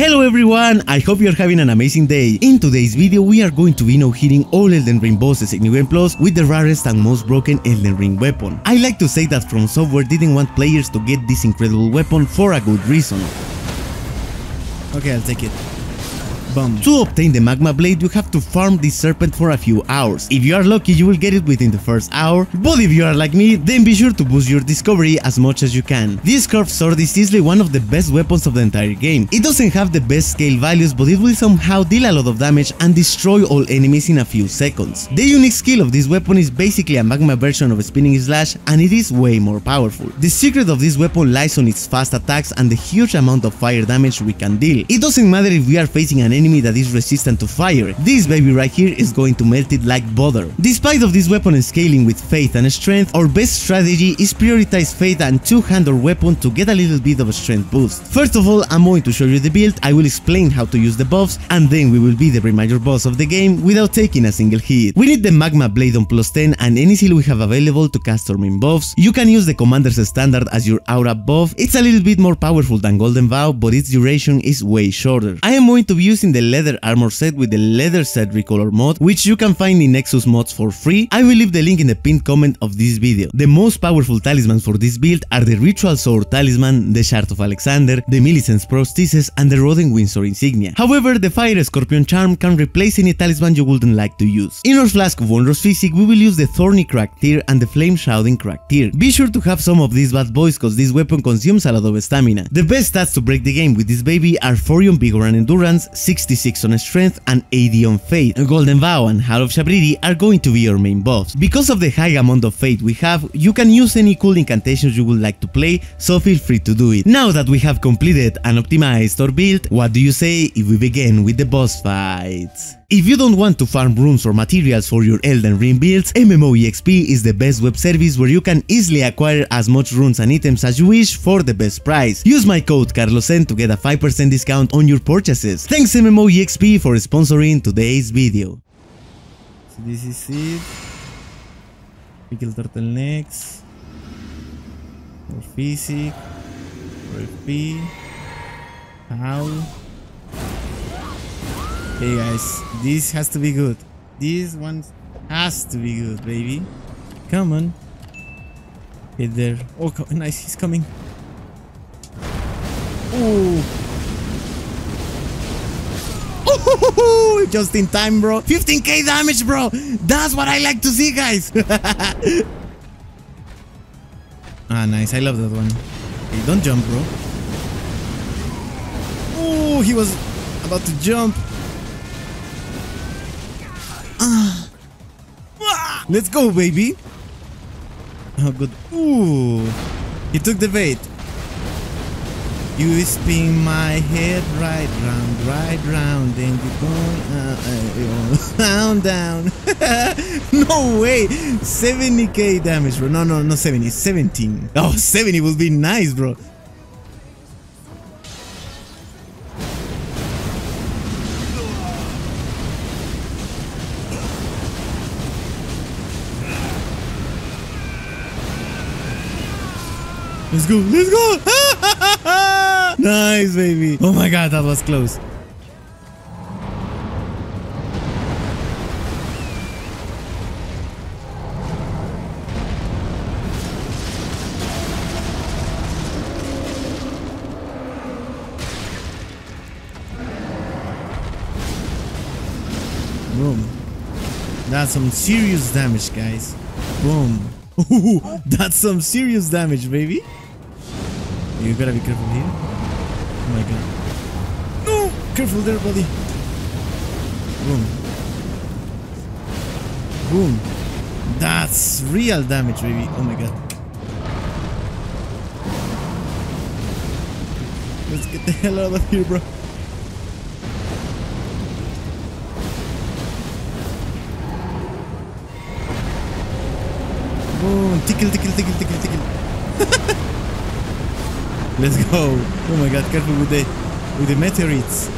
Hello everyone, I hope you're having an amazing day. In today's video we are going to be no-hitting all Elden Ring bosses in New Game Plus with the rarest and most broken Elden Ring weapon. I like to say that From Software didn't want players to get this incredible weapon for a good reason. Okay, I'll take it. Boom. To obtain the magma blade, you have to farm this serpent for a few hours. If you are lucky, you will get it within the first hour, but if you are like me, then be sure to boost your discovery as much as you can. This curved sword is easily one of the best weapons of the entire game. It doesn't have the best scale values, but it will somehow deal a lot of damage and destroy all enemies in a few seconds. The unique skill of this weapon is basically a magma version of spinning slash, and it is way more powerful. The secret of this weapon lies on its fast attacks and the huge amount of fire damage we can deal. It doesn't matter if we are facing an enemy that is resistant to fire, this baby right here is going to melt it like butter. Despite of this weapon scaling with faith and strength, our best strategy is prioritize faith and two-handed weapon to get a little bit of a strength boost. First of all, I'm going to show you the build, I will explain how to use the buffs, and then we will be the major boss of the game without taking a single hit. We need the magma blade on +10 and any skill we have available to cast our main buffs. You can use the commander's standard as your aura buff, it's a little bit more powerful than golden vow, but its duration is way shorter. I am going to be using the leather armor set with the leather set recolor mod, which you can find in nexus mods for free. I will leave the link in the pinned comment of this video. The most powerful talismans for this build are the ritual sword talisman, the shard of alexander, the millicent's prosthesis, and the Rodden windsor insignia. However, the fire scorpion charm can replace any talisman you wouldn't like to use. In our flask of wondrous physics we will use the thorny crack tear and the flame shrouding crack tear. Be sure to have some of these bad boys cause this weapon consumes a lot of stamina. The best stats to break the game with this baby are 4 on vigor and endurance, 66 on strength, and 80 on faith. Golden Vow and Hall of Shabriri are going to be your main buffs. Because of the high amount of faith we have, you can use any cool incantations you would like to play, so feel free to do it. Now that we have completed and optimized our build, what do you say if we begin with the boss fights? If you don't want to farm rooms or materials for your Elden Ring builds, MMOEXP is the best web service where you can easily acquire as much runes and items as you wish for the best price. Use my code CarlosN to get a 5% discount on your purchases. Thanks MMOEXP for sponsoring today's video. So this is it. Pickle turtlenecks. Or physic. Or P. How? Hey guys, this has to be good. This one has to be good, baby. Come on. Get there. Oh, nice, he's coming. Ooh. Ooh, just in time, bro. 15k damage, bro. That's what I like to see, guys. Ah, nice. I love that one. Hey, don't jump, bro. Oh, he was about to jump. Let's go, baby. Oh, good. Ooh. He took the bait. You spin my head right round, then you go down, down. No way. 70k damage, bro. No, no, no, 70. 17. Oh, 70 would be nice, bro. Let's go, let's go! Nice, baby! Oh my god, that was close. Boom. That's some serious damage, guys. Boom. Ooh, that's some serious damage, baby. You gotta be careful here. Oh my god. No! Careful there, buddy. Boom. Boom. That's real damage, baby. Oh my god. Let's get the hell out of here, bro. Boom. Tickle, tickle, tickle, tickle, tickle. Let's go! Oh my god, careful with the meteorites.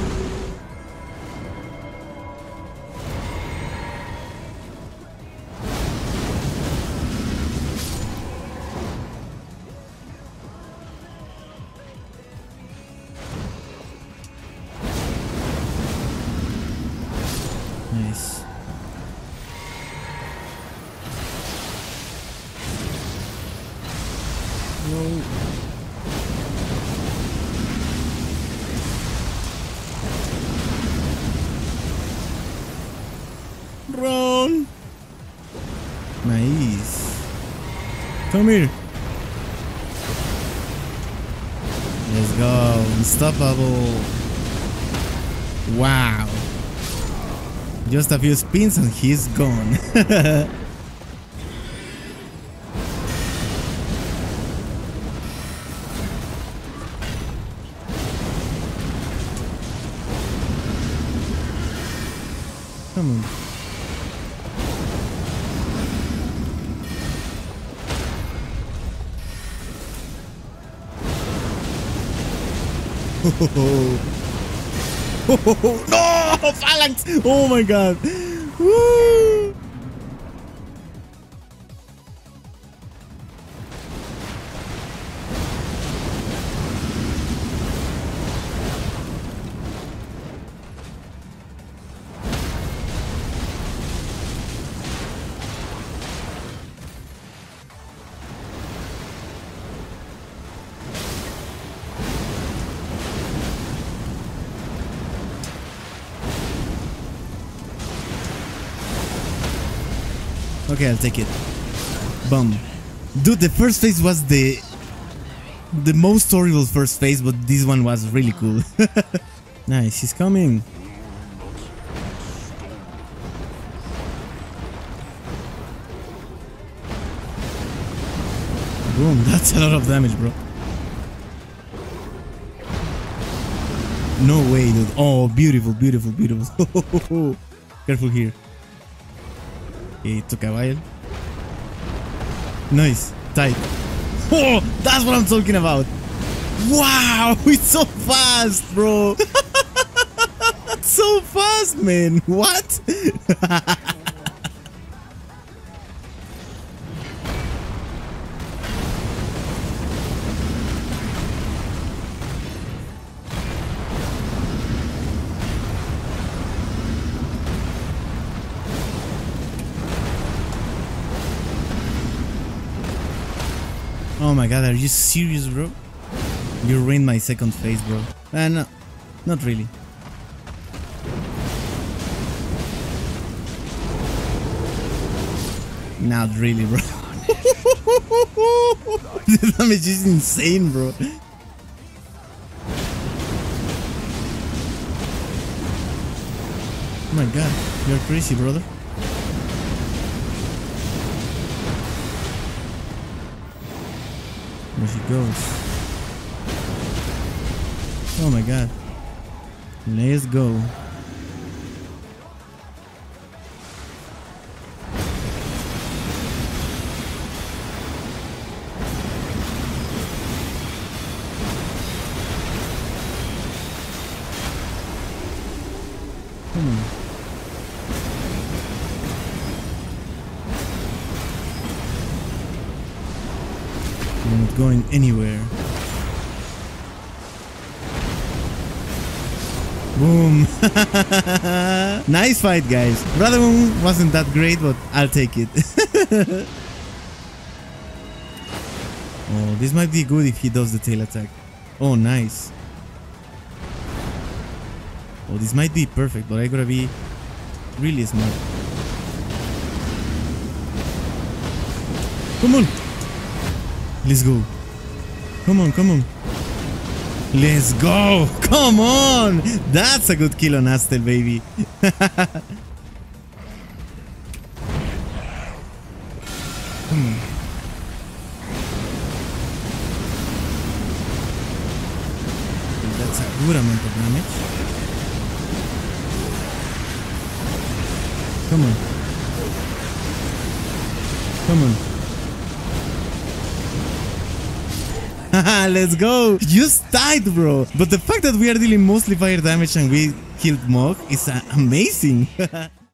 nice. Whoa. Run! Nice. Come here. Let's go. Unstoppable. Wow. Just a few spins and he's gone. Come on. No! Phalanx! Oh my god! Woo! Okay, I'll take it. Boom. Dude, the first phase was the most horrible first phase, but this one was really cool. Nice, he's coming. Boom, that's a lot of damage, bro. No way, dude. Oh, beautiful, beautiful, beautiful. Careful here. It took a while. Nice. Tight. Oh, that's what I'm talking about. Wow, it's so fast, bro. So fast, man. What? Oh my god, are you serious, bro? You ruined my second phase, bro. No, not really. Not really, bro. The damage is insane, bro. Oh my god, you're crazy, brother. There she goes. Oh my god. Let's go. Hmm. Not going anywhere. Boom. Nice fight, guys. Rodden wasn't that great, but I'll take it. Oh, this might be good if he does the tail attack. Oh, nice. Oh, this might be perfect, but I gotta be really smart. Come on. Let's go. Come on, come on. Let's go. Come on. That's a good kill on Astel, baby. That's a good amount of damage. Come on. Come on. Let's go! Just died, bro! But the fact that we are dealing mostly fire damage and we killed Mohg is amazing!